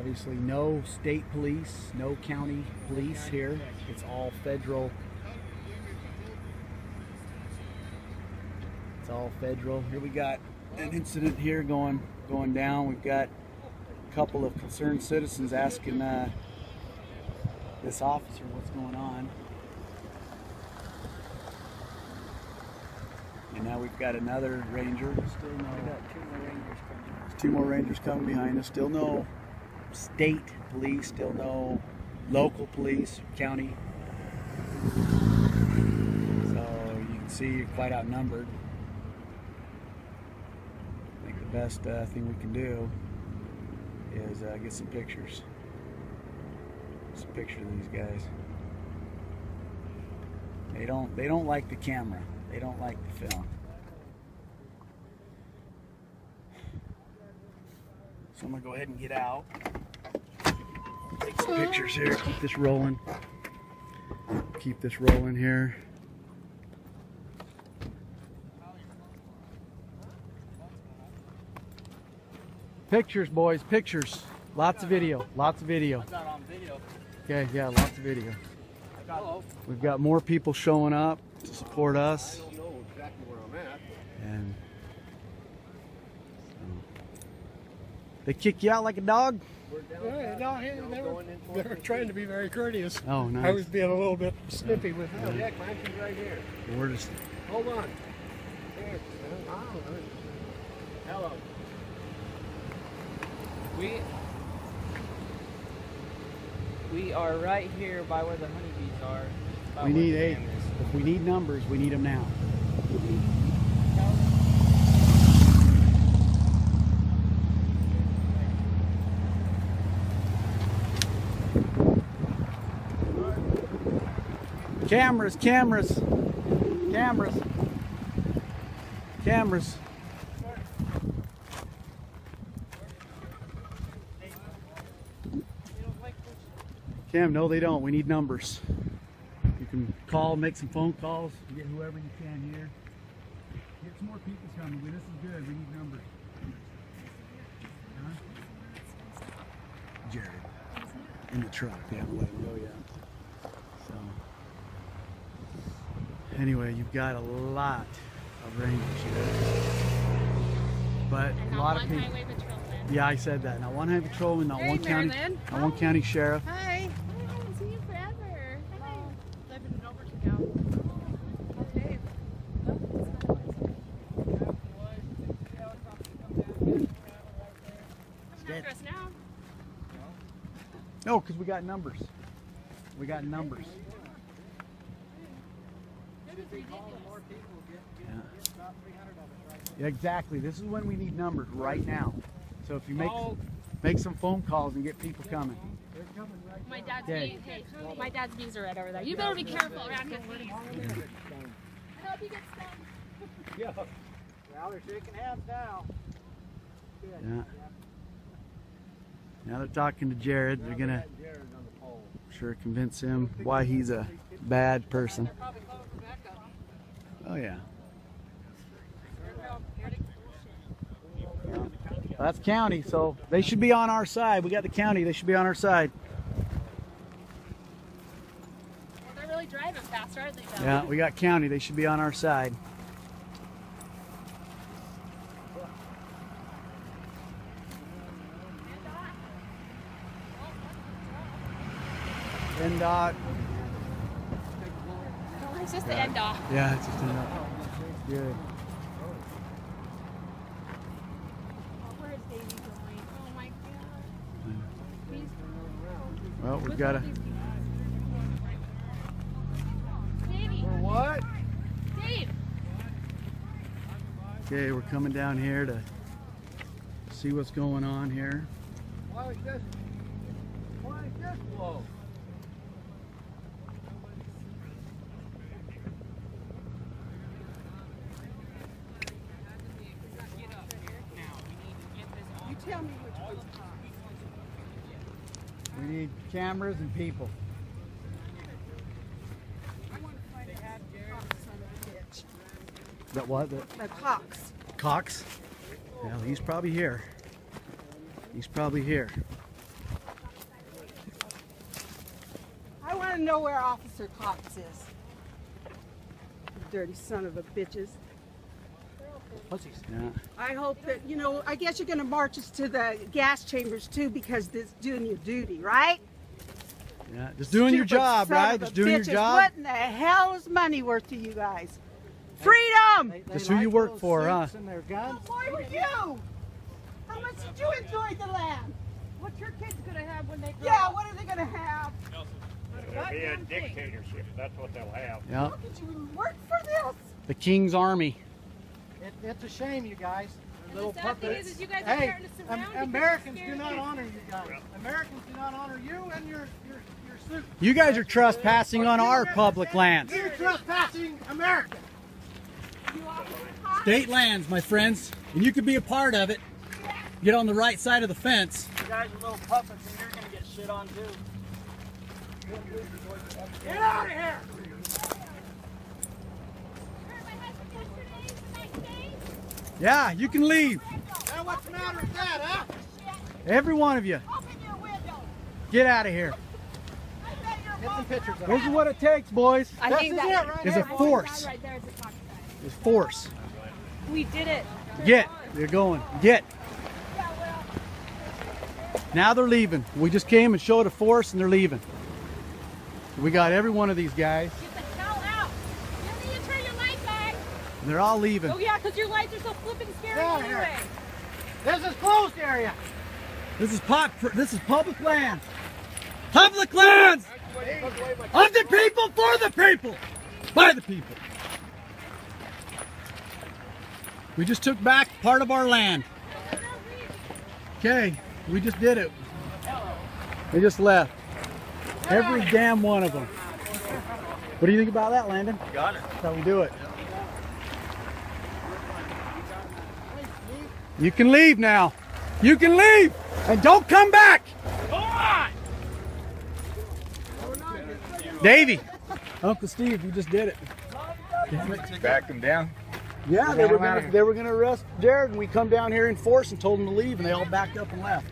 Obviously, no state police, no county police here. It's all federal. It's all federal. Here we got an incident here going down. We've got a couple of concerned citizens asking this officer what's going on. And now we've got another ranger. Still no. We got two more rangers coming. Two more rangers coming behind us. Still no state police. Still no local police, county. So you can see you're quite outnumbered. I think the best thing we can do is get some pictures. Just a picture of these guys. They don't like the camera. They don't like the film. So I'm gonna go ahead and get out. Take some pictures here, keep this rolling. Keep this rolling here. Pictures, boys, pictures. Lots of video, lots of video. Not on video. Okay, yeah, lots of video. We've got more people showing up to support us. I don't know exactly where I'm at. And so they kick you out like a dog? They were trying to be very courteous. Oh, nice. I was being a little bit snippy with them. Yeah, Clancy's right here. We're just... Hold on. Here. Hello. We are right here by where the honeybees are. We need eight. If we need numbers, we need them now. Cameras, cameras, cameras, cameras. Cam, no, they don't. We need numbers. Can call, make some phone calls, get whoever you can here. Get some more people coming. This is good. We need numbers. Huh? Jared in the truck. They haven't let him go yet. So anyway, you've got a lot of rangers here, but a lot of people. Yeah, I said that. Not one highway patrolman. Not one county. Not one county sheriff. Hi. No, because we got numbers. We got numbers. Yeah, exactly. This is when we need numbers right now. So if you make some phone calls and get people coming. My dad's bees. Hey, my dad's bees are right over there. You better be careful around his bees. I hope you get stung. Yeah. Well, they're shaking hands now. Yeah. Now they're talking to Jared. They're gonna sure convince him why he's a bad person. Oh yeah. Well, that's county, so they should be on our side. We got the county, they should be on our side. Well, they're really driving fast, aren't they? Yeah, we got county, they should be on our side. NDOT. Oh, it's just the NDOT. Yeah, it's just NDOT. Good. Where is Davey going? Oh my God. Well, we've got a. Davey. For what? Dave. Okay, we're coming down here to see what's going on here. Why is this? Why is this low? We need cameras and people. That what? The Cox. Cox? Well, he's probably here. He's probably here. I want to know where Officer Cox is. You dirty son of a bitches. Pussies. Yeah. I hope that, you know, I guess you're going to march us to the gas chambers too because this doing your duty, right? Yeah, just doing your job, right? Just doing your job. What in the hell is money worth to you guys? Freedom! That's who you work for, huh? Well, boy, were you? How much did you enjoy the land? What's your kids going to have when they grow up? Yeah, what are they going to have? There'll be a dictatorship. That's what they'll have. Yeah. How could you work for this? The King's Army. It's a shame, you guys. Little puppets. Hey, Americans do not honor you guys. Americans do not honor you and your suit. You guys are trespassing on our public lands. You're trespassing America. State lands, my friends, and you could be a part of it. Get on the right side of the fence. You guys are little puppets, and you're gonna get shit on too. Get out of here! Yeah, you can leave. Now what's the matter with that, huh? Every one of you. Open your window. Get out of here. Get some pictures. This is what it takes, boys. I think that is a force. It's force. We did it. Get. They're going. Get. Now they're leaving. We just came and showed a force, and they're leaving. We got every one of these guys. They're all leaving. Oh yeah, because your lights are so flipping scary anyway. This is closed area. This is public land. Public lands! Of the people, for the people! By the people. We just took back part of our land. Okay, we just did it. They just left. Every damn one of them. What do you think about that, Landon? You got it. That's how we do it. You can leave now. You can leave and don't come back. Come on. Davey, Uncle Steve, you just did it. Back them down. Yeah, they were gonna arrest Jared, and we come down here in force and told them to leave, and they all backed up and left.